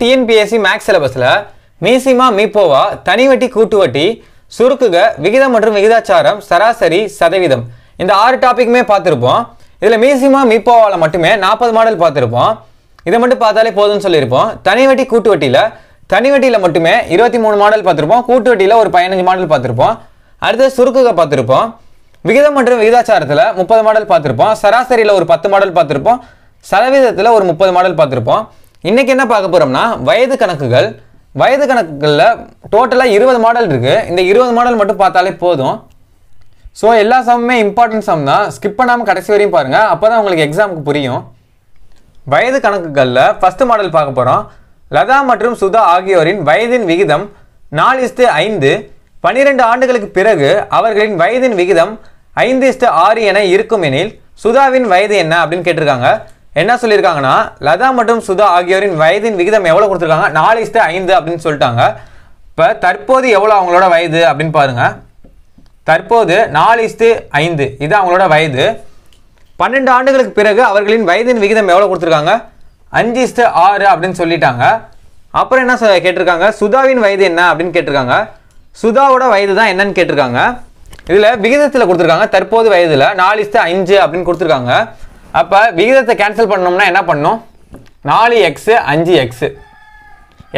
TNPSC Max syllabus மீசிமா மீப்போவா தனிவட்டி கூட்டுவட்டி சுருக்குக விகிதம் மற்றும் விகிதாச்சாரம் சராசரி சதவீதம் இந்த 6 டாபிக்மே பார்த்திருப்போம். இதுல மீசிமா மீப்போவால மட்டுமே 40 மாடல் பார்த்திருப்போம். இத மட்டும் பார்த்தாலே போதும்னு சொல்லிருப்போம். தனிவட்டி கூட்டுவட்டில மட்டுமே 23 மாடல் பார்த்திருப்போம். கூட்டுவட்டில ஒரு 15 மாடல் பார்த்திருப்போம். அடுத்து சுருக்குக பார்த்திருப்போம். விகிதம் மற்றும் விகிதாச்சாரத்துல 30 மாடல் பார்த்திருப்போம். சராசரியில ஒரு 10 மாடல் பார்த்திருப்போம். சதவீதத்துல ஒரு 30 மாடல் பார்த்திருப்போம். இன்னைக்கு என்ன பார்க்க போறோம்னா வயது கணக்குகள்ல டோட்டலா 20 மாடல் இருக்கு. இந்த 20 மாடல் மட்டும் பார்த்தாலே போதும். சோ எல்லா சம்மே இம்பார்ட்டன்ட் சம் தான். ஸ்கிப் பண்ணாம கடைசி வரையும் பாருங்க. அப்பதான் உங்களுக்கு எக்ஸாமுக்கு புரியும். வயது கணக்குகள்ல ஃபர்ஸ்ட் மாடல் பார்க்க போறோம். லதா மற்றும் சுதா ஆகியோரின் வயதின் விகிதம் 4:5. 12 ஆண்டுகளுக்கு பிறகு அவர்களின் வயதின் விகிதம் 5:6 என இருக்கும் எனில் சுதாவின் வயது என்ன அப்படின்னு கேட்டிருக்காங்க. என்ன சொல்லியிருக்காங்கன்னா லதா மற்றும் சுதா ஆகியோரின் வயதின் விகிதம் எவ்வளவு கொடுத்துருக்காங்க, 4:5 அப்படின்னு சொல்லிட்டாங்க. இப்போ தற்போது எவ்வளோ அவங்களோட வயது அப்படின்னு பாருங்க. தற்போது 4:5 இது அவங்களோட வயது. 12 ஆண்டுகளுக்கு பிறகு அவர்களின் வயதின் விகிதம் எவ்வளோ கொடுத்துருக்காங்க, 5:6 அப்படின்னு சொல்லிட்டாங்க. அப்புறம் என்ன கேட்டிருக்காங்க, சுதாவின் வயது என்ன அப்படின்னு கேட்டிருக்காங்க. சுதாவோட வயது தான் என்னன்னு கேட்டிருக்காங்க. இதில் விகிதத்தில் கொடுத்துருக்காங்க. தற்போது வயதில் 4:5 அப்படின்னு கொடுத்துருக்காங்க. அப்ப விகிதத்தை கேன்சல் பண்ணோம்னா என்ன பண்ணணும், 4x 5x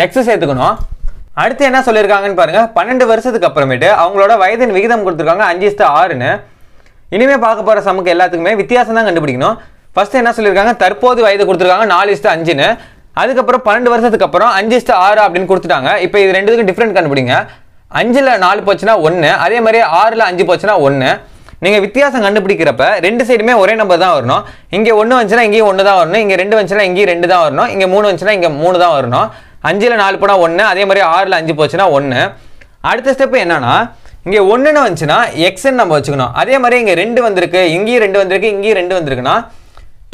எக்ஸ் சேர்த்துக்கணும். அடுத்து என்ன சொல்லியிருக்காங்கன்னு பாருங்க. 12 வருஷத்துக்கு அப்புறமேட்டு அவங்களோட வயதின் விகிதம் கொடுத்துருக்காங்க 5:6ன்னு. இனிமே பார்க்க போற சமுக்கு எல்லாத்துக்குமே வித்தியாசம் தான் கண்டுபிடிக்கணும். ஃபர்ஸ்ட் என்ன சொல்லியிருக்காங்க, தற்போது வயது கொடுத்துருக்காங்க 4:5ன்னு. அதுக்கப்புறம் 12 வருஷத்துக்கு அப்புறம் 5:6 அப்படின்னு கொடுத்துட்டாங்க. இப்போ இது ரெண்டுக்கும் டிஃப்ரெண்ட் கண்டுபிடிங்க. 5ல் 4 போச்சுன்னா 1, அதே மாதிரி 6ல் 5 போச்சுன்னா 1. நீங்கள் வித்தியாசம் கண்டுபிடிக்கிறப்ப ரெண்டு சைடுமே ஒரே நம்பர் தான் வரணும். இங்கே 1 வந்துச்சுன்னா இங்கேயும் 1 தான் வரணும். இங்கே 2 வந்துச்சுன்னா இங்கேயும் 2 தான் வரணும். இங்கே 3 வந்துச்சுன்னா இங்கே 3 தான் வரணும். 5ல் 4 போனால் 1, அதே மாதிரி 6ல் 5 போச்சுன்னா 1. அடுத்த ஸ்டெப் என்னன்னா, இங்கே 1ன்னு வந்துச்சுன்னா எக்ஸ்ன்னு நம்ம வச்சுக்கணும். அதே மாதிரி இங்கே 2 வந்திருக்கு, இங்கேயும் 2 வந்திருக்கு, இங்கேயும் 2 வந்திருக்குன்னா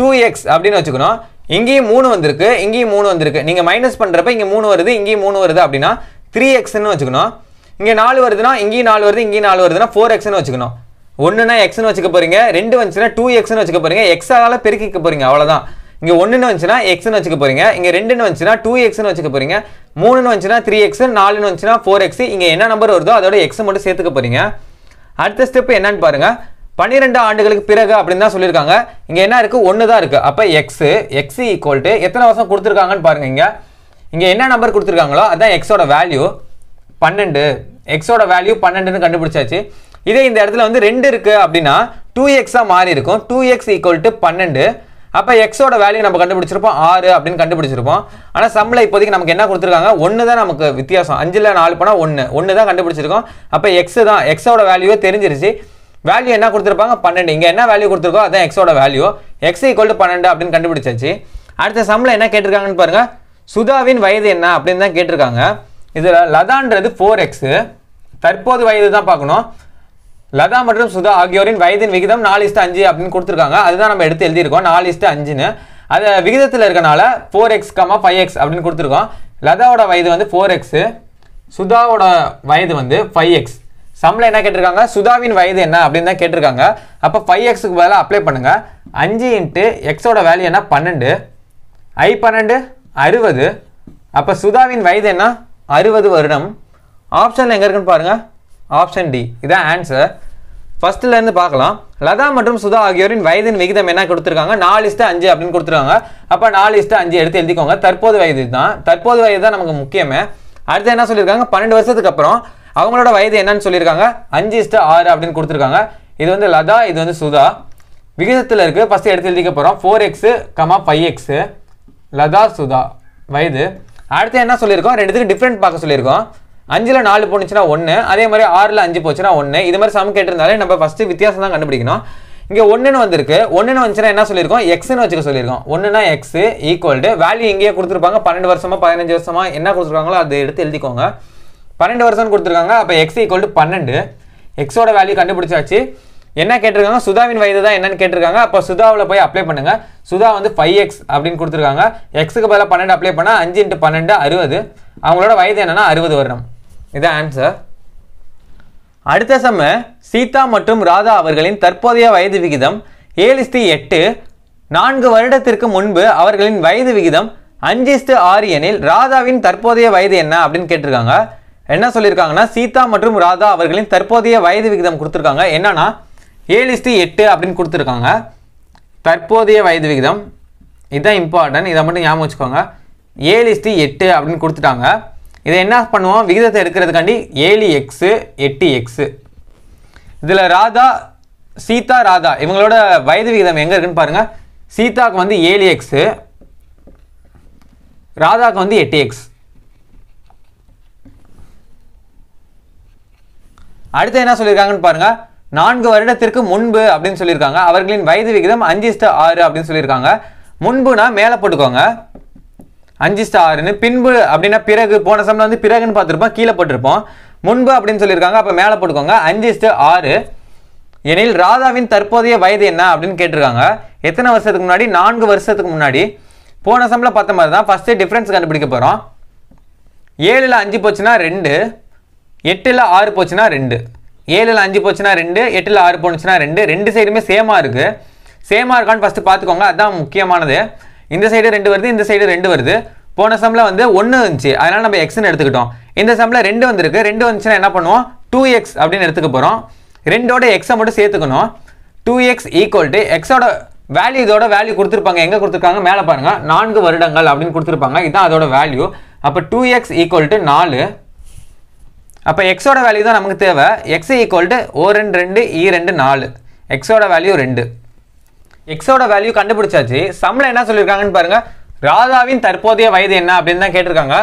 2x அப்படின்னு வச்சுக்கணும். இங்கேயும் 3 வந்திருக்கு, இங்கேயும் 3 வந்திருக்கு. நீங்கள் மைனஸ் பண்ணுறப்ப இங்கே 3 வருது, இங்கேயும் 3 வருது அப்படின்னா 3xன்னு வச்சுக்கணும். இங்கே 4 வருதுன்னா இங்கேயும் 4 வருது, இங்கேயும் 4 வருதுன்னா 4xன்னு வச்சுக்கணும். 1ன்னா எக்ஸ்ன்னு வச்சுக்க போறீங்க, 2 வந்துச்சுன்னா 2xன்னு வச்சுக்க போறீங்க. எக்ஸால பெருக்கிக்க போறீங்க, அவ்வளவுதான். இங்க 1ன்னு வந்துச்சுன்னா எக்ஸ்ன்னு வச்சுக்க போறீங்க, இங்க 2ன்னு வந்துச்சுன்னா 2xன்னு வச்சுக்க போறீங்க, 3ன்னு வந்துச்சுன்னா 3x, 4ன்னு வந்துச்சுன்னா 4x. இங்க என்ன நம்பர் வருதோ அதோட எக்ஸ் மட்டும் சேர்த்துக்க போறீங்க. அடுத்த ஸ்டெப் என்னன்னு பாருங்க. 12 ஆண்டுகளுக்கு பிறகு அப்படின்னு தான் சொல்லியிருக்காங்க. இங்க என்ன இருக்கு, 1 தான் இருக்கு. அப்ப எக்ஸ் ஈக்குவல் டு எத்தனை வருஷம் கொடுத்துருக்காங்கன்னு பாருங்க. இங்க என்ன நம்பர் கொடுத்துருக்காங்களோ அதான் எக்ஸோட வேல்யூ 12. எக்ஸோட வேல்யூ 12ன்னு கண்டுபிடிச்சாச்சு. இதே இந்த இடத்துல வந்து 2 இருக்கு அப்படின்னா 2xஆ மாறி இருக்கும். 2x 12. அப்போ எக்ஸோட வேல்யூ நம்ம கண்டுபிடிச்சிருப்போம் 6 அப்படின்னு கண்டுபிடிச்சிருப்போம். ஆனால் சம்மில் இப்போதைக்கு நமக்கு என்ன கொடுத்துருக்காங்க, 1 தான் நமக்கு வித்தியாசம். 5ல் 4 போனால் 1 தான் கண்டுபிடிச்சிருக்கோம். அப்போ எக்ஸ் தான், எக்ஸோட வேல்யூவே தெரிஞ்சிருச்சு. வேல்யூ என்ன கொடுத்துருப்பாங்க, 12. இங்கே என்ன வேல்யூ கொடுத்துருக்கோ அதான் எக்ஸோட வேல்யூ. x 12 அப்படின்னு கண்டுபிடிச்சாச்சு. அடுத்த சம்மில் என்ன கேட்டிருக்காங்கன்னு பாருங்க. சுதாவின் வயது என்ன அப்படின்னு தான் கேட்டிருக்காங்க. இதில் லதான்றது 4x, தற்போது வயது தான் பார்க்கணும். லதா மற்றும் சுதா ஆகியோரின் வயதின் விகிதம் 4:5 அப்படின்னு கொடுத்துருக்காங்க. அதுதான் நம்ம எடுத்து எழுதியிருக்கோம் 4:5ன்னு. அது விகிதத்தில் இருக்கனால 4x, 5x அப்படின்னு கொடுத்துருக்கோம். லதாவோட வயது வந்து 4x, சுதாவோட வயது வந்து 5x. சம்மில் என்ன கேட்டிருக்காங்க, சுதாவின் வயது என்ன அப்படின்னு தான் கேட்டிருக்காங்க. அப்போ 5xக்கு பதிலாக அப்ளை பண்ணுங்க. 5 x வேல்யூ என்ன, 12. 12 60. அப்போ சுதாவின் வயது என்ன, 60 வருடம். ஆப்ஷன் எங்கே இருக்குன்னு பாருங்க, ஆப்ஷன் டி இதான் ஆன்சர். ஃபர்ஸ்ட்லேருந்து பார்க்கலாம். லதா மற்றும் சுதா ஆகியோரின் வயதின் விகிதம் என்ன கொடுத்துருக்காங்க, 4:5 அப்படின்னு கொடுத்துருக்காங்க. அப்போ 4:5 எடுத்து எழுதிக்கோங்க. தற்போது வயது தான், தற்போது வயது தான் நமக்கு முக்கியமே. அடுத்து என்ன சொல்லியிருக்காங்க, 12 வருஷத்துக்கு அப்புறம் அவங்களோட வயது என்னன்னு சொல்லியிருக்காங்க, 5:6 அப்படின்னு கொடுத்துருக்காங்க. இது வந்து லதா, இது வந்து சுதா. விகிதத்தில் இருக்குது, ஃபஸ்ட்டு எடுத்து எழுதிக்க போகிறோம். 4x 5x லதா சுதா வயது. அடுத்து என்ன சொல்லியிருக்கோம், ரெண்டுத்துக்கு டிஃப்ரெண்ட் பார்க்க சொல்லியிருக்கோம். 5ல் 4 போச்சுன்னா 1, அதே மாதிரி 6ல் 5 போச்சுன்னா 1. இது மாதிரி சம் கேட்டிருந்தாலே நம்ம ஃபஸ்ட்டு வித்தியாசம் தான் கண்டுபிடிக்கணும். இங்கே 1ன்னு வந்திருக்கு, 1ன்னு வந்துச்சுன்னா என்ன சொல்லியிருக்கோம், எக்ஸ்ன்னு வச்சுக்க சொல்லியிருக்கோம். 1ன்னா எக்ஸ் ஈக்குவல்டு வேல்யூ இங்கேயே கொடுத்துருப்பாங்க. 12 வருஷமா 15 வருஷமா என்ன கொடுத்துருக்காங்களோ அதை எடுத்து எழுதிக்கோங்க. 12 வருஷம்னு கொடுத்துருக்காங்க. அப்போ x 12. எக்ஸோட வேல்யூ கண்டுபிடிச்சாச்சு. என்ன கேட்டிருக்காங்க, சுதாவின் வயது தான் என்னன்னு கேட்டிருக்காங்க. அப்போ சுதாவில் போய் அப்ளை பண்ணுங்க. சுதா வந்து 5x அப்படின்னு கொடுத்துருக்காங்க. எக்ஸுக்கு பதிலாக 12 அப்ளை பண்ணால் 5 x 12 60. அவங்களோட வயது என்னன்னா 60 வருடம். இதான் ஆன்சர். அடுத்த சம சீதா மற்றும் ராதா அவர்களின் தற்போதைய வயது விகிதம் 7:8. 4 வருடத்திற்கு முன்பு அவர்களின் வயது விகிதம் 5:6 எனில் ராதாவின் தற்போதைய வயது என்ன அப்படினு கேட்டிருக்காங்க. என்ன சொல்லிருக்காங்கன்னா சீதா மற்றும் ராதா அவர்களின் தற்போதைய வயது விகிதம் கொடுத்திருக்காங்க. என்னன்னா 7:8 அப்படினு கொடுத்திருக்காங்க. தற்போதைய வயது விகிதம் இதான் இம்பார்ட்டன்ட், இதை மட்டும் ஞாபகம் வச்சுக்கோங்க. 7:8 அப்படின்னு கொடுத்துட்டாங்க. இதை என்ன பண்ணுவோம், விகிதத்தை எடுக்கிறதுக்காண்டி 7x 8x. இதில் ராதா சீதா ராதா இவங்களோட வயது விகிதம் எங்கே இருக்குன்னு பாருங்கள். சீதாவுக்கு வந்து 7x, ராதாவுக்கு வந்து 8x. அடுத்து என்ன சொல்லியிருக்காங்கன்னு பாருங்கள். 4 வருடத்திற்கு முன்பு அப்படின்னு சொல்லியிருக்காங்க. அவர்களின் வயது விகிதம் 5:6 அப்படின்னு சொல்லியிருக்காங்க. முன்புனா மேலே போட்டுக்கோங்க 5:6ன்னு, பின்பு அப்படின்னா பிறகு, போன சம்பளம் வந்து பிறகுன்னு பார்த்துருப்போம், கீழே போட்டிருப்போம். முன்பு அப்படின்னு சொல்லியிருக்காங்க, அப்போ மேலே போட்டுக்கோங்க. 5:6 எனில் ராதாவின் தற்போதைய வயது என்ன அப்படின்னு கேட்டிருக்காங்க. எத்தனை வருஷத்துக்கு முன்னாடி, 4 வருஷத்துக்கு முன்னாடி. போன சம்பளம் பார்த்த மாதிரி தான். ஃபஸ்ட்டு டிஃப்ரென்ஸ் கண்டுபிடிக்க போகிறோம். 7ல் 5 போச்சுன்னா 2, 8ல் 6 போச்சுன்னா 2. 7ல் 5 போச்சுன்னா 2, 8ல் 6 போச்சுன்னா 2. ரெண்டு சைடுமே சேமாக இருக்குது. சேமாக இருக்கான்னு ஃபஸ்ட்டு பார்த்துக்கோங்க, அதுதான் முக்கியமானது. இந்த சைடு 2 வருது, இந்த சைடு 2 வருது. போன சம்பளம் வந்து 1 இருந்துச்சு, அதனால் நம்ம எக்ஸ்ன்னு எடுத்துக்கிட்டோம். இந்த சம்பளம் 2 வந்திருக்கு, 2 வந்துச்சுன்னா என்ன பண்ணுவோம், 2x அப்படின்னு எடுத்துக்க போகிறோம். 2ஓட எக்ஸை மட்டும் சேர்த்துக்கணும். 2x எக்ஸோட வேல்யூ, இதோட வேல்யூ கொடுத்துருப்பாங்க. எங்கே கொடுத்துருக்காங்க, மேலே பாருங்கள், 4 வருடங்கள் அப்படின்னு கொடுத்துருப்பாங்க. இதுதான் அதோட வேல்யூ. அப்போ 2x 4. அப்போ எக்ஸோட வேல்யூ தான் நமக்கு தேவை. x 1 2 2 4. எக்ஸோட வேல்யூ 2. எக்ஸோட வேல்யூ கண்டுபிடிச்சாச்சு. சம்பளம் என்ன சொல்லியிருக்காங்கன்னு பாருங்கள். ராதாவின் தற்போதைய வயது என்ன அப்படின்னு தான் கேட்டிருக்காங்க.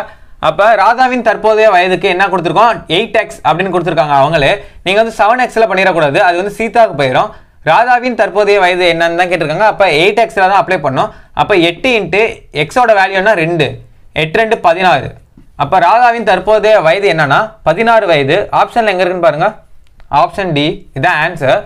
அப்போ ராதாவின் தற்போதைய வயதுக்கு என்ன கொடுத்துருக்கோம், 8x அப்படின்னு கொடுத்துருக்காங்க. அவங்களே நீங்கள் வந்து 7xல பண்ணிடக்கூடாது, அது வந்து சீதாவுக்கு போயிடும். ராதாவின் தற்போதைய வயது என்னன்னு தான் கேட்டிருக்காங்க. அப்போ 8xல தான் அப்ளை பண்ணோம். அப்போ 8x வேல்யூன்னா 2, 8×2 16. அப்போ ராதாவின் தற்போதைய வயது என்னன்னா 16 வயது. ஆப்ஷனில் எங்கே இருக்குன்னு பாருங்கள், ஆப்ஷன் டி இதுதான் ஆன்சர்.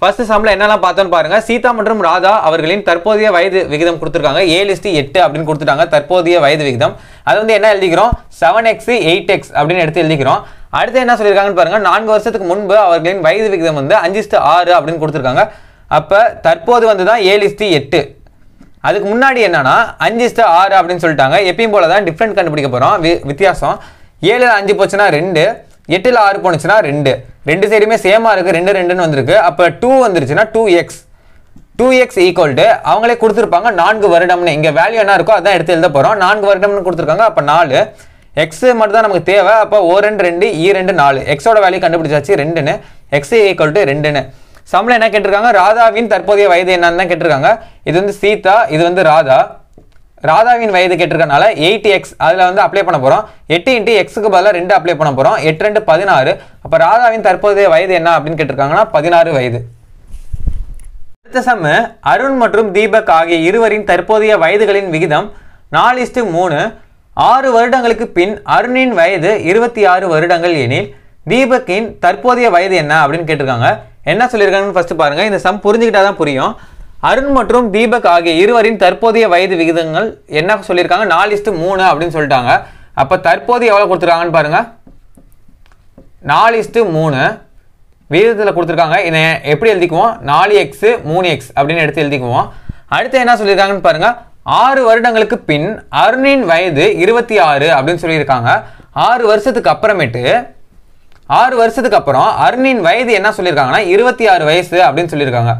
ஃபர்ஸ்ட் சம்பளம் என்னெல்லாம் பார்த்தோன்னு பாருங்கள். சீதா மற்றும் ராதா அவர்களின் தற்போதைய வயது விகிதம் கொடுத்துருக்காங்க. 7:8 அப்படின்னு கொடுத்துட்டாங்க தற்போதைய வயது விகிதம். அது வந்து என்ன எழுதிக்கிறோம், 7x 8x அப்படின்னு எடுத்து எழுதிக்கிறோம். அடுத்து என்ன சொல்லியிருக்காங்கன்னு பாருங்கள். 4 வருஷத்துக்கு முன்பு அவர்களின் வயது விகிதம் வந்து 5:6 அப்படின்னு கொடுத்துருக்காங்க. அப்போ தற்போது வந்து தான் 7:8. அதுக்கு முன்னாடி என்னன்னா 5:6 அப்படின்னு சொல்லிட்டாங்க. எப்பயும் போல தான் டிஃப்ரெண்ட் கண்டுபிடிக்க போகிறோம். வித்தியாசம் 7ல் 5 போச்சுன்னா 2, 8ல் 6 போனுச்சுன்னா 2. ரெண்டு சைடுமே சேமாக இருக்குது, 2 2ன்னு வந்திருக்கு. அப்போ 2 வந்துருச்சுன்னா 2x அவங்களே கொடுத்துருப்பாங்க 4 வருடம்னு. இங்கே வேல்யூ என்ன இருக்கோ அதான் எடுத்து எழுத போகிறோம். 4 வருடம்னு கொடுத்துருக்காங்க. அப்போ 4 எக்ஸ் மட்டும் தான் நமக்கு தேவை. அப்போ 1 2 2 4 எக்ஸோட வேல்யூ கண்டுபிடிச்சாச்சு 2ன்னு, x 2ன்னு. சம்பளம் என்ன கேட்டிருக்காங்க, ராதாவின் தற்போதைய வயது என்னன்னு தான் கேட்டிருக்காங்க. இது வந்து சீதா, இது வந்து ராதா. ராதாவின் வயது கேட்டிருக்கனால 8x அதில் வந்து அப்ளை பண்ண போகிறோம். 8x பதிலாக 2 அப்ளை பண்ண போகிறோம். 8×2 16. அப்போ ராதாவின் தற்போதைய வயது என்ன அப்படின்னு கேட்டிருக்காங்கன்னா 16 வயது. அடுத்த சம்மு அருண் மற்றும் தீபக் ஆகிய இருவரின் தற்போதைய வயதுகளின் விகிதம் 4:3. 6 வருடங்களுக்கு பின் அருணின் வயது 26 வருடங்கள் எனில் தீபக்கின் தற்போதைய வயது என்ன அப்படின்னு கேட்டிருக்காங்க. என்ன சொல்லியிருக்காங்கன்னு ஃபஸ்ட்டு பாருங்கள். இந்த சம் புரிஞ்சுக்கிட்டா தான் புரியும். அருண் மற்றும் தீபக் ஆகிய இருவரின் தற்போதைய வயது விகிதங்கள் என்ன சொல்லியிருக்காங்க, 4:3 அப்படின்னு சொல்லிட்டாங்க. அப்போ தற்போது எவ்வளோ கொடுத்துருக்காங்கன்னு பாருங்கள், 4:3 விகிதத்தில் கொடுத்துருக்காங்க. இதை எப்படி எழுதிக்குவோம், 4x 3x அப்படின்னு எடுத்து எழுதிக்குவோம். அடுத்து என்ன சொல்லியிருக்காங்கன்னு பாருங்கள். 6 வருடங்களுக்கு பின் அருணின் வயது 26 அப்படின்னு சொல்லியிருக்காங்க. 6 வருஷத்துக்கு அப்புறமேட்டு, 6 வருஷத்துக்கு அப்புறம் அருணின் வயது என்ன சொல்லியிருக்காங்கன்னா 26 வயசு அப்படின்னு சொல்லியிருக்காங்க.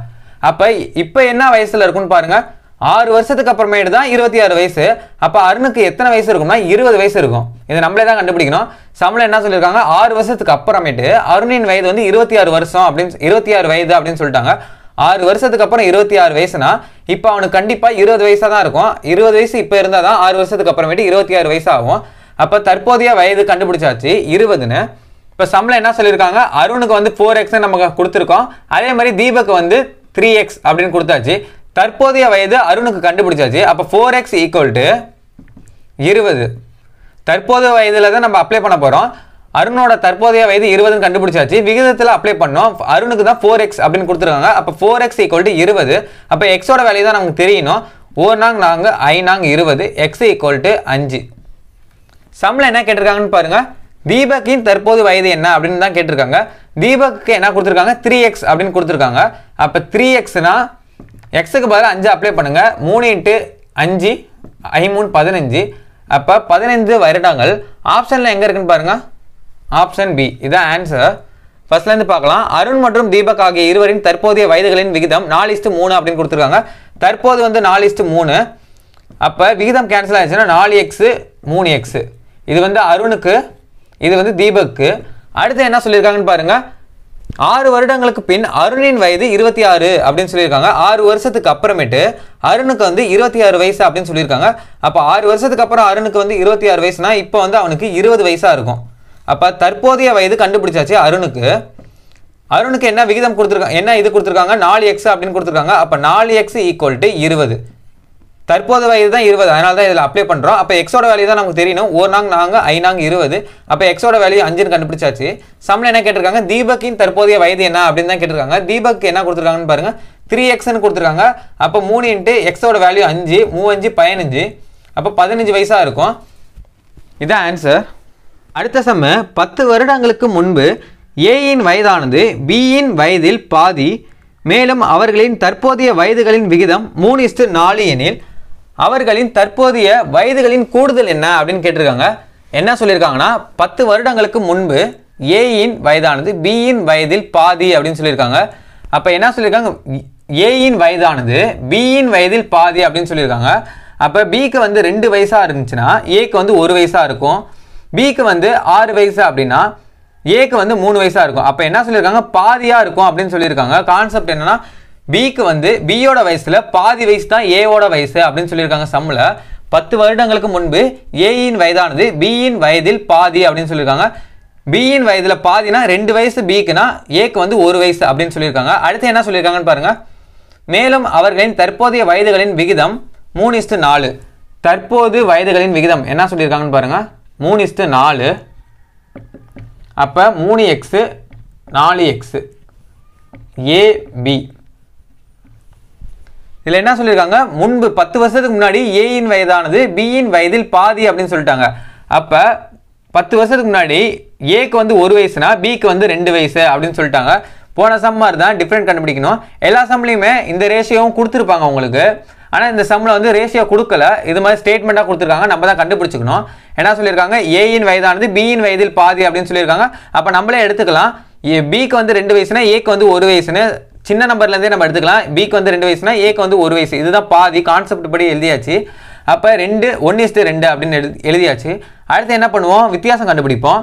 அப்போ இப்போ என்ன வயசில் இருக்குன்னு பாருங்கள். 6 வருஷத்துக்கு அப்புறமேட்டு தான் 26 வயசு. அப்போ அருணுக்கு எத்தனை வயசு இருக்கும்னா 20 வயசு இருக்கும். இதை நம்மளே தான் கண்டுபிடிக்கணும். சம்பளம் என்ன சொல்லியிருக்காங்க, 6 வருஷத்துக்கு அப்புறமேட்டு அருணின் வயது வந்து 26 வருஷம் அப்படின்னு, 26 வயது அப்படின்னு சொல்லிட்டாங்க. 6 வருஷத்துக்கு அப்புறம் 26 வயசுனா இப்போ அவனுக்கு கண்டிப்பாக 20 வயசாக தான் இருக்கும். 20 வயசு இப்போ இருந்தால் தான் 6 வருஷத்துக்கு அப்புறமேட்டு 26 வயசாகும். அப்போ தற்போதைய வயது கண்டுபிடிச்சாச்சு 20ன்னு. இப்போ சம்பளம் என்ன சொல்லியிருக்காங்க, அருணுக்கு வந்து 4x நமக்கு கொடுத்துருக்கோம். அதே மாதிரி தீபக்கு வந்து 3x அப்படின்னு கொடுத்தாச்சு. தற்போதைய வயது அருணுக்கு கண்டுபிடிச்சாச்சு. அப்போ 4x 20. தற்போதைய வயதில் தான் நம்ம அப்ளை பண்ண போகிறோம். அருணோட தற்போதைய வயது 20ன்னு கண்டுபிடிச்சாச்சு. விகிதத்தில் அப்ளை பண்ணோம். அருணுக்கு தான் 4x அப்படின்னு கொடுத்துருக்காங்க. அப்போ 4x 20. அப்போ எக்ஸோட வேல்யூ தான் நமக்கு தெரியணும். 1 நாங்க 4 5 நாங்க 20, x 5. சம்பளம் என்ன கேட்டிருக்காங்கன்னு பாருங்கள். தீபக்கின் தற்போது வயது என்ன அப்படின்னு தான் கேட்டிருக்காங்க. தீபக்கு என்ன கொடுத்துருக்காங்க, 3x அப்படின்னு கொடுத்துருக்காங்க. அப்போ 3xனா எக்ஸுக்கு பதிலாக 5 அப்ளை பண்ணுங்கள். 3 अंजु ईमू पद अर आप्शन एंगा आप्शन बी आंसर फर्स्ट पाकल अरुण दीपक आगे इवरिन तय वयद विधम 4:3 अब तरह 4:3 अहिधम कैनसल आना 4x 3x इत वो अरुण के इत दीपक अतल पांग 6 வருடங்களுக்கு பின் அருணின் வயது 26 அப்படினு சொல்லிருக்காங்க 6 வருஷத்துக்கு அப்புறமேட்டு அருணுக்கு வந்து 26 வயசு அப்படினு சொல்லிருக்காங்க அப்ப 6 வருஷத்துக்கு அப்புறம் அருணுக்கு வந்து 26 வயசுனா இப்போ வந்து அவனுக்கு 20 வயசா இருக்கும் அப்ப தற்போதைய வயது கண்டுபிடிச்சாச்சு அருணுக்கு என்ன விகிதம் கொடுத்திருக்காங்க என்ன இது கொடுத்திருக்காங்க 4x அப்படினு கொடுத்திருக்காங்க அப்ப 4x = 20 தற்போதைய வயது தான் 20 அதனால தான் இதல அப்ளை பண்றோம் அப்ப x ஓட வேல்யூ தான் நமக்கு தெரியணும் 1 நாங்க 5 நாங்க 20 அப்ப x ஓட வேல்யூ 5 னு கண்டுபிடிச்சாச்சு சம்ல என்ன கேட்டிருக்காங்க தீபக்கின் தற்போதைய வயது என்ன அப்படினு தான் கேட்டிருக்காங்க தீபக் என்ன கொடுத்திருக்காங்கன்னு பாருங்க 3x னு கொடுத்திருக்காங்க அப்ப 3 x ஓட வேல்யூ 5 35 15 அப்ப 15 வயசா இருக்கும் இதான் ஆன்சர் அடுத்த சம் 10 வருடங்களுக்கு முன்பு a இன் வயதானது b இன் வயதில் பாதி மேலும் அவர்களின் தற்போதைய வயதுகளின் விகிதம் 3:4 எனில் அவர்களின் தற்போதைய வயதுகளின் கூடுதல் என்ன அப்படினு கேட்டிருக்காங்க என்ன சொல்லிருக்காங்கன்னா 10 வருடங்களுக்கு முன்பு a இன் வயதானது b இன் வயதில் பாதி அப்படினு சொல்லிருக்காங்க அப்ப என்ன சொல்லிருக்காங்க a இன் வயதானது b இன் வயதில் பாதி அப்படினு சொல்லிருக்காங்க அப்ப b க்கு வந்து 2 வயசா இருந்துச்சுனா a க்கு வந்து 1 வயசா இருக்கும் b க்கு வந்து 6 வயசு அப்படினா a க்கு வந்து 3 வயசா இருக்கும் அப்ப என்ன சொல்லிருக்காங்க பாதியா இருக்கும் அப்படினு சொல்லிருக்காங்க கான்செப்ட் என்னன்னா बी को वो बी योड़ वयसल पादी वयस ए ओड वयस अब सम 10 வருடங்களுக்கு முன்பு a இன் வயதானது b இன் வயதில் பாதி அப்படினு சொல்லிருக்காங்க b இன் வயதில பாதினா 2 வயசு b க்குனா a க்கு வந்து 1 வயசு அப்படினு சொல்லிருக்காங்க அடுத்து என்ன சொல்லிருக்காங்கன்னு பாருங்க மேலும் அவர்களின் தற்போதைய வயதுகளின் விகிதம் 3:4 தற்போது வயதுகளின் விகிதம் என்ன சொல்லிருக்காங்கன்னு பாருங்க 3:4 அப்ப 3x 4x a b இதுல என்ன சொல்லிருக்காங்க முன்பு 10 வருஷத்துக்கு முன்னாடி a இன் வயதானது b இன் வயதில் பாதி அப்படினு சொல்லிட்டாங்க அப்ப 10 வருஷத்துக்கு முன்னாடி a க்கு வந்து 1 வயசுனா b க்கு வந்து 2 வயசு அப்படினு சொல்லிட்டாங்க போன சம் மாதிரி தான் டிஃபரண்ட் கண்டுபிடிக்கணும் எல்லா சம்லயுமே இந்த ரேஷியோவும் கொடுத்திருப்பாங்க உங்களுக்கு ஆனா இந்த சம்ல வந்து ரேஷியோ கொடுக்கல இது மாதிரி ஸ்டேட்மென்ட்டா கொடுத்திருக்காங்க நம்ம தான் கண்டுபிடிச்சுக்கணும் என்ன சொல்லிருக்காங்க a இன் வயதானது b இன் வயதில் பாதி அப்படினு சொல்லிருக்காங்க அப்ப நம்மளே எடுத்துக்கலாம் b க்கு வந்து 2 வயசுனா a க்கு வந்து 1 வயசுன்னு சின்ன நம்பர்ல இருந்தே நம்ம எடுத்துக்கலாம் b க்கு வந்து 2 வயசுனா a க்கு வந்து 1 வயசு இதுதான் பாதி கான்செப்ட் படி எழுதியாச்சு அப்ப 2 1:2 அப்படி எழுதியாச்சு அடுத்து என்ன பண்ணுவோம் வித்தியாசம் கண்டுபிடிப்போம்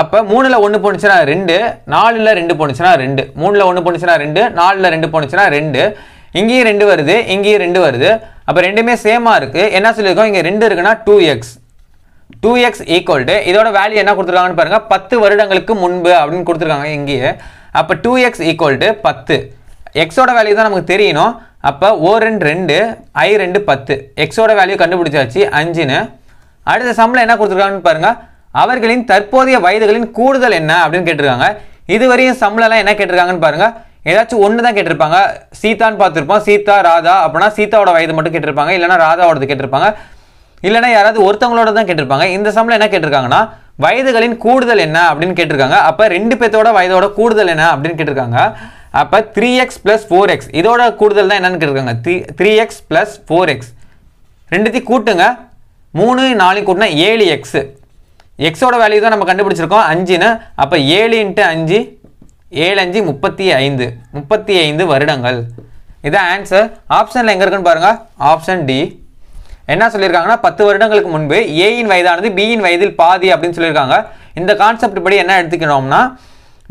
அப்ப 3ல 1 போனுச்சுனா 2 4ல 2 போனுச்சுனா 2 3ல 1 போனுச்சுனா 2 4ல 2 போனுச்சுனா 2 இங்கேயும் 2 வருது இங்கேயும் 2 வருது அப்ப ரெண்டுமே சேமா இருக்கு என்ன சொல்லிருக்கோம் இங்க 2 இருக்குனா 2x = இதோட வேல்யூ என்ன கொடுத்திருக்காங்கன்னு பாருங்க 10 வருடங்களுக்கு முன்பு அப்படி கொடுத்திருக்காங்க இங்கேயே அப்ப 2x = 10 x ஓட வேல்யூ தான் நமக்கு தெரியணும் அப்ப x ஓட வேல்யூ கண்டுபிடிச்சாச்சு 5 னு அடுத்து சம்ல என்ன கொடுத்திருக்காங்கன்னு பாருங்க அவர்களின் தற்போதைய வயதுகளின் கூடுதல் என்ன அப்படினு கேட்டிருக்காங்க இதுவரையும் சம்ல எல்லாம் என்ன கேட்டிருக்காங்கன்னு பாருங்க ஏதாச்சும் ஒன்னு தான் கேட்டிருப்பாங்க சீதான் பார்த்திருப்போம் சீதா ராதா அப்படினா சீதாவோட வயது மட்டும் கேட்டிருப்பாங்க இல்லனா ராதாவோடது கேட்டிருப்பாங்க இல்லனா யாராவது ஒருத்தங்களோட தான் கேட்டிருப்பாங்க இந்த சம்ல என்ன கேட்டிருக்காங்கன்னா வயதுகளின் கூடுதல் என்ன அப்படினு கேட்டிருக்காங்க அப்ப 2 பேத்தோட வயதோட கூடுதல் என்ன அப்படினு கேட்டிருக்காங்க அப்ப 3x + 4x இதோட கூடுதல் தான் என்னன்னு கேட்டிருக்காங்க 3x + 4x ரெண்டுத்தையும் கூட்டுங்க 3 4 கூட்டினா 7x x ஓட வேல்யூ தான் நம்ம கண்டுபிடிச்சிருக்கோம் 5 னு அப்ப 7 * 5 7 5 35 35 வருடங்கள் இதான் ஆன்சர் ஆப்ஷன்ல எங்க இருக்குன்னு பாருங்க ஆப்ஷன் டி என்ன சொல்லிருக்காங்கன்னா 10 வருடங்களுக்கு முன்பு a இன் வயதானது b இன் வயதில் பாதி அப்படினு சொல்லிருக்காங்க இந்த கான்செப்ட் படி என்ன எடுத்துக்கணும்னா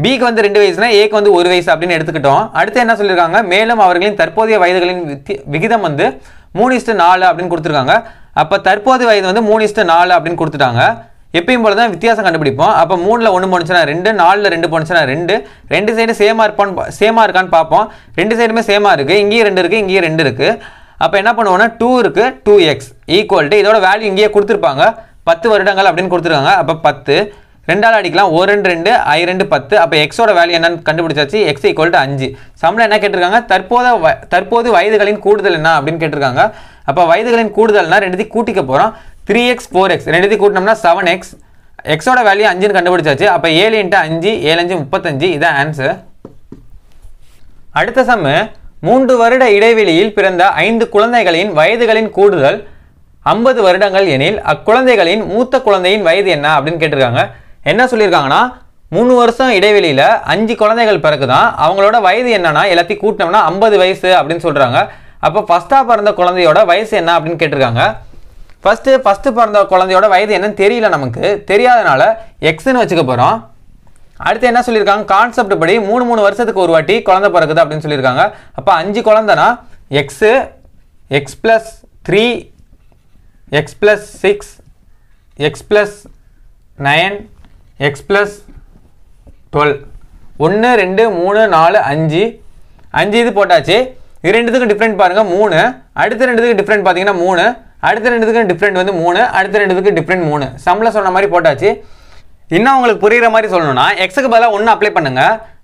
b க்கு வந்து 2 வயசுனா a க்கு வந்து 1 வயசு அப்படினு எடுத்துக்கிட்டோம் அடுத்து என்ன சொல்லிருக்காங்க மேலும் அவர்களின் தற்போதைய வயதுகளின் விகிதம் வந்து 3:4 அப்படினு கொடுத்திருக்காங்க அப்ப தற்போதைய வயது வந்து 3:4 அப்படினு கொடுத்துட்டாங்க எப்பவும் போல தான் வித்தியாசம் கண்டுபிடிப்போம் அப்ப 3ல 1 போனுச்சுனா 2 4ல 2 போனுச்சுனா 2 ரெண்டு சைடு சேமா இருக்கான்னு பாப்போம் ரெண்டு சைடுமே சேமா இருக்கு இங்கேயும் 2 இருக்கு இங்கேயும் 2 இருக்கு அப்ப என்ன பண்ணுவோம்னா 2 இருக்கு 2x = இதோட வேல்யூ இங்கேயே கொடுத்திருப்பாங்க 10 வருடங்கள் அப்படினு கொடுத்திருக்காங்க அப்ப 10 2ஆல் அடிக்கலாம் 1 2 2 10 அப்ப x ஓட வேல்யூ என்னன்னு கண்டுபிடிச்சாச்சு x = 5 சம்ல என்ன கேட்டிருக்காங்க தற்போது வயதுகளின் கூடுதல் என்ன அப்படினு கேட்டிருக்காங்க அப்ப வயதுகளின் கூடுதல்னா ரெண்டுத்தையும் கூட்டிக்க போறோம் 3x 4x ரெண்டுத்தையும் கூட்டினோம்னா 7x x ஓட வேல்யூ 5 னு கண்டுபிடிச்சாச்சு அப்ப 7 * 5 7 5 35 இதான் ஆன்சர் அடுத்த சம் மூன்று வருட இடைவெளியில் பிறந்த 5 குழந்தைகளின் வயதுகளின் கூடுதல் 50 வருடங்கள் எனில் அக்குழந்தைகளின் மூத்த குழந்தையின் வயது என்ன அப்படினு கேட்டிருக்காங்க. என்ன சொல்லிருக்காங்கன்னா 3 வருஷம் இடைவெளியில 5 குழந்தைகள் பிறக்குதான், அவங்களோட வயது என்னன்னா எல்லாத்தையும் கூட்டினோம்னா 50 வயசு அப்படினு சொல்றாங்க. அப்ப ஃபர்ஸ்டா பிறந்த குழந்தையோட வயசு என்ன அப்படினு கேட்டிருக்காங்க. ஃபர்ஸ்ட் பிறந்த குழந்தையோட வயது என்னன்னு தெரியல, நமக்கு தெரியாதனால எக்ஸ்னு வச்சுக்க போறோம். அடுத்து என்ன சொல்லியிருக்காங்க, கான்செப்ட் படி 3 வருஷத்துக்கு ஒரு வாட்டி குழந்தை பிறக்குது அப்படின்னு சொல்லியிருக்காங்க. அப்போ 5 குழந்தைனா X X plus 3 X plus 6 X plus 9 X plus 12 1 2 3 4 5 5 இது போட்டாச்சு. இது ரெண்டுத்துக்கும் டிஃப்ரெண்ட் பாருங்கள் 3, அடுத்த ரெண்டுத்துக்கு டிஃப்ரெண்ட் பார்த்தீங்கன்னா 3, அடுத்த ரெண்டுத்துக்கும் டிஃப்ரெண்ட் வந்து 3, அடுத்த ரெண்டுத்துக்கு டிஃப்ரெண்ட் 3, சம்மில் சொன்ன மாதிரி போட்டாச்சு. இன்னும் உங்களுக்கு புரிகிற மாதிரி சொல்லணும்னா எக்ஸுக்கு பதிலாக 1 அப்ளை பண்ணுங்க,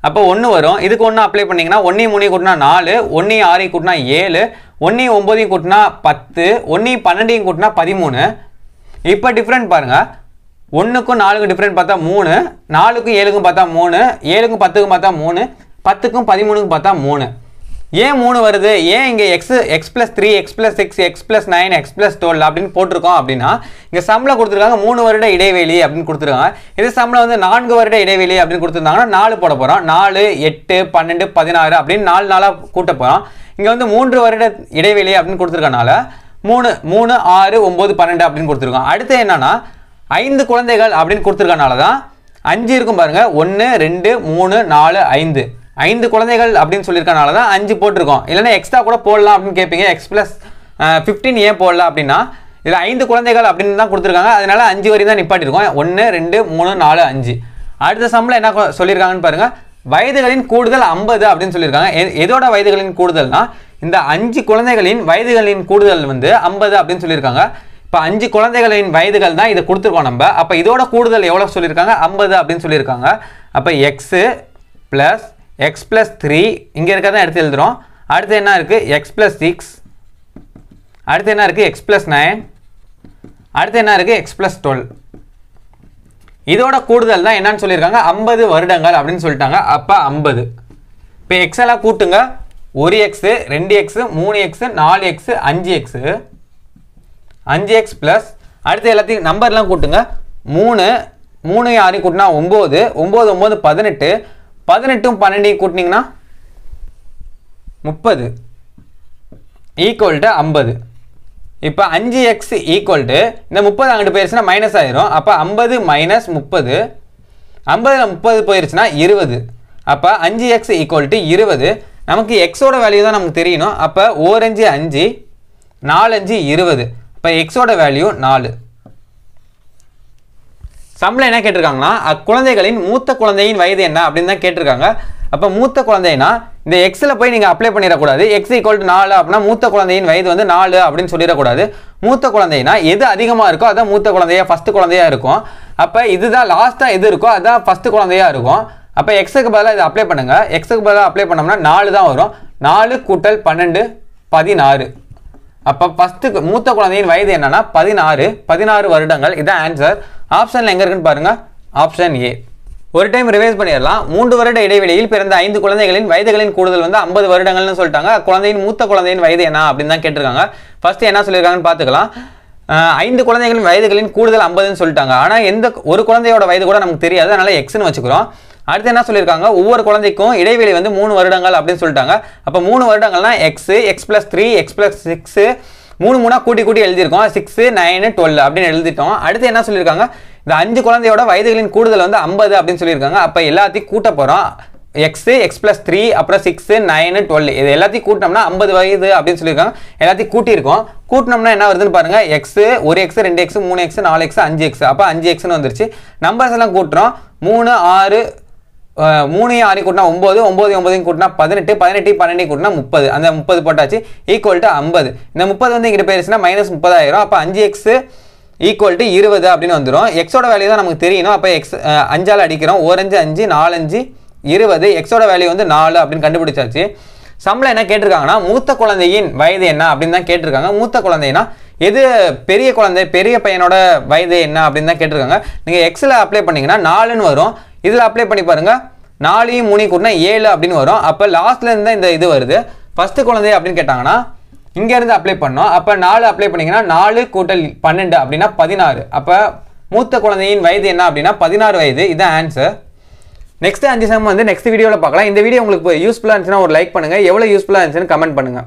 அப்போ 1 வரும். இதுக்கு 1 அப்ளை பண்ணிங்கன்னா 1 3 கூட்டினா 4, 1 6 கூட்டினா 7, 1 9 கூட்டினா 10, 1 12 கூட்டினா 13. இப்போ டிஃப்ரெண்ட் பாருங்கள், 1க்கும் 4க்கும் டிஃப்ரெண்ட் பார்த்தா 3, 4க்கும் 7க்கும் பார்த்தா 3, 7க்கும் 10க்கும் பார்த்தா 3, 10க்கும் 13க்கும் பார்த்தா 3. ஏன் 3 வருது, ஏன் இங்கே X plus 3 X plus 6 X plus 9 X plus 12 அப்படின்னு போட்டிருக்கோம் அப்படின்னா, இங்கே சம்மில் கொடுத்துருக்காங்க 3 வருட இடைவெளி அப்படின்னு கொடுத்துருக்காங்க. இது சம்மில் வந்து 4 வருட இடைவெளி அப்படின்னு கொடுத்துருந்தாங்கன்னா 4 போட போகிறோம். 4 8 12 16 அப்படின்னு 4 4 கூட்ட போகிறோம். இங்கே வந்து 3 வருட இடைவெளி அப்படின்னு கொடுத்துருக்கனால 3 3 6 9 12 அப்படின்னு கொடுத்துருக்கோம். அடுத்து என்னன்னா 5 குழந்தைகள் அப்படின்னு கொடுத்துருக்கனால தான் 5 இருக்கும் பாருங்கள், 1 2 3 4 5 5 குழந்தைகள் அப்படின்னு சொல்லியிருக்கனால தான் 5 போட்டிருக்கோம். இல்லைன்னா எக்ஸ்ட்ரா கூட போடலாம் அப்படின்னு கேட்பீங்க, எக்ஸ் ப்ளஸ் 15 ஏன் போடலாம் அப்படின்னா இதில் 5 குழந்தைகள் அப்படின்னு தான் கொடுத்துருக்காங்க, அதனால 5 வரையும் தான் நிப்பாட்டிருக்கோம். 1 2 3 4 5. அடுத்த சம்மில் என்ன சொல்லியிருக்காங்கன்னு பாருங்கள், வயதுகளின் கூடுதல் 50 அப்படின்னு சொல்லியிருக்காங்க. எதோட வயதுகளின் கூடுதல்னா இந்த 5 குழந்தைகளின் வயதுகளின் கூடுதல் வந்து 50 அப்படின்னு சொல்லியிருக்காங்க. இப்போ 5 குழந்தைகளின் வயதுகள் தான் இதை கொடுத்துருக்கோம் நம்ம. அப்போ இதோட கூடுதல் எவ்வளோ சொல்லியிருக்காங்க, 50 அப்படின்னு சொல்லியிருக்காங்க. அப்போ எக்ஸ் ப்ளஸ் 3 இங்கே இருக்கிறதான் எடுத்து எழுதுகிறோம். அடுத்து என்ன இருக்குது, எக்ஸ் ப்ளஸ் 6, அடுத்து என்ன இருக்குது, எக்ஸ் ப்ளஸ் 9, அடுத்து என்ன இருக்குது, எக்ஸ் ப்ளஸ் 12. இதோட கூடுதல் தான் என்னன்னு சொல்லியிருக்காங்க 50 வருடங்கள் அப்படின்னு சொல்லிட்டாங்க. அப்போ 50. இப்போ எக்ஸ் எல்லாம் கூட்டுங்க, 1 X 2 X 3 X 4 X 5 X 5 X plus அடுத்து எல்லாத்தையும் நம்பர்லாம் கூட்டுங்க, 3 3 6 கூட்டினா 9 9 9 18, 18ம் 12ம் கூட்டினீங்கன்னா 30 ஈக்குவல்ட்டு 50. இப்போ 5x ஈக்குவல்ட்டு இந்த 30 அங்கிட்டு போயிடுச்சுன்னா மைனஸ் ஆயிரும். அப்போ 50 மைனஸ் 30, 50ல் 30 போயிடுச்சுன்னா 20. அப்போ 5x ஈக்குவல்ட்டு 20. நமக்கு எக்ஸோட வேல்யூ தான் நமக்கு தெரியணும். அப்போ 4 5 5 4 5 20. இப்போ எக்ஸோட வேல்யூ 4. சம்மில் என்ன கேட்டிருக்காங்கன்னா அக்குழந்தைகளின் மூத்த குழந்தையின் வயது என்ன அப்படின்னு தான் கேட்டிருக்காங்க. அப்போ மூத்த குழந்தைன்னா இந்த எக்ஸில் போய் நீங்கள் அப்ளை பண்ணிடக்கூடாது. எக்ஸ் ஈக்குவல் டு 4 அப்படின்னா மூத்த குழந்தையின் வயது வந்து 4 அப்படின்னு சொல்லிடக்கூடாது. மூத்த குழந்தைன்னா எது அதிகமாக இருக்கோ அதான் மூத்த குழந்தையா, ஃபஸ்ட்டு குழந்தையாக இருக்கும். அப்போ இதுதான் லாஸ்ட்டாக எது இருக்கோ அதுதான் ஃபஸ்ட்டு குழந்தையாக இருக்கும். அப்போ எக்ஸுக்கு பதிலாக இதை அப்ளை பண்ணுங்கள். எக்ஸுக்கு பதிலாக அப்ளை பண்ணோம்னா 4 தான் வரும். 4 கூட்டல் 12 16. அப்போ ஃபஸ்ட்டுக்கு மூத்த குழந்தையின் வயது என்னன்னா 16 வருடங்கள். இதுதான் ஆன்சர். ஆப்ஷனில் எங்கே இருக்குன்னு பாருங்கள், ஆப்ஷன் ஏ. ஒரு டைம் ரிவைஸ் பண்ணிடலாம். 3 வருட இடைவெளியில் பிறந்த 5 குழந்தைகளின் வயதுகளின் கூடுதல் வந்து 50 வருடங்கள்னு சொல்லிட்டாங்க. குழந்தையின் மூத்த குழந்தையின் வயது என்ன அப்படின்னு தான் கேட்டிருக்காங்க. ஃபஸ்ட்டு என்ன சொல்லியிருக்காங்கன்னு பார்த்துக்கலாம். 5 குழந்தைகளின் வயதுகளின் கூடுதல் 50ன்னு சொல்லிட்டாங்க. ஆனால் எந்த ஒரு குழந்தையோட வயது கூட நமக்கு தெரியாது, அதனால் எக்ஸ்ன்னு வச்சுக்கிறோம். அடுத்து என்ன சொல்லியிருக்காங்க, ஒவ்வொரு குழந்தைக்கும் இடைவெளி வந்து 3 வருடங்கள் அப்படின்னு சொல்லிட்டாங்க. அப்போ 3 வருடங்கள்னா எக்ஸ் ப்ளஸ் 3 எக்ஸ் ப்ளஸ் 6, 3 3ஆக கூட்டி எழுதியிருக்கோம், 6 9 12 அப்படின்னு எழுதிட்டோம். அடுத்து என்ன சொல்லியிருக்காங்க, இந்த 5 குழந்தையோட வயதுகளின் கூடுதல் வந்து 50 அப்படின்னு சொல்லியிருக்காங்க. அப்போ எல்லாத்தையும் கூட்ட போகிறோம். எக்ஸ் ப்ளஸ் 3 அப்புறம் 6 9 12 இது எல்லாத்தையும் கூட்டினோம்னா 50 வயது அப்படின்னு சொல்லியிருக்காங்க. எல்லாத்தையும் கூட்டியிருக்கோம். கூட்டினோம்னா என்ன வருதுன்னு பாருங்கள், X 1 X 2 X 3 X 4 X 5 X. அப்போ 5 எக்ஸ்ன்னு வந்துருச்சு. நம்பர்ஸ் எல்லாம் கூட்டுறோம். 3 6 3 6 கூட்டினா 9 9 9 கூட்டினா 18 18 12 கூட்டினா 30. அந்த 30 போட்டாச்சு ஈக்குவல் டு 50. இந்த 30 வந்து இங்கிட்ட போயிருச்சுன்னா மைனஸ் 30. அப்போ 5x ஈக்குவல் டு 20 அப்படின்னு வந்துடும். எக்ஸோட வேல்யூ தான் நமக்கு தெரியணும். அப்போ எக்ஸ் 5ஆல் அடிக்கிறோம். 1 5 5 4 5 20. எக்ஸோட வேல்யூ வந்து 4 அப்படின்னு கண்டுபிடிச்சாச்சு. சம்மில் என்ன கேட்டிருக்காங்கன்னா மூத்த குழந்தையின் வயது என்ன அப்படின்னு தான் கேட்டிருக்காங்க. மூத்த குழந்தைன்னா எது, பெரிய குழந்தை பெரிய பையனோட வயது என்ன அப்படின்னு தான் கேட்டிருக்காங்க. நீங்கள் எக்ஸில் அப்ளை பண்ணிங்கன்னா 4ன்னு வரும். இதில் அப்ளை பண்ணி பாருங்கள், 4 3 கூட்டினா 7 அப்படின்னு வரும். அப்போ லாஸ்ட்லேருந்து தான் இந்த இது வருது. फर्स्ट குழந்தை அப்படினு கேட்டாங்கன்னா இங்க இருந்து அப்ளை பண்ணோம் அப்ப 4 அப்ளை பண்ணீங்கனா 4 கூட்டல் 12 அப்படினா 16 அப்ப மூத்த குழந்தையின் வயது என்ன அப்படினா 16 வயது இது ஆன்சர் नेक्स्ट 5 சம் வந்து நெக்ஸ்ட் வீடியோல பார்க்கலாம் இந்த வீடியோ உங்களுக்கு யூஸ்புல்லா இருந்துச்சுனா ஒரு லைக் பண்ணுங்க எவ்வளவு யூஸ்புல்லா இருந்துச்சுன்னு கமெண்ட் பண்ணுங்க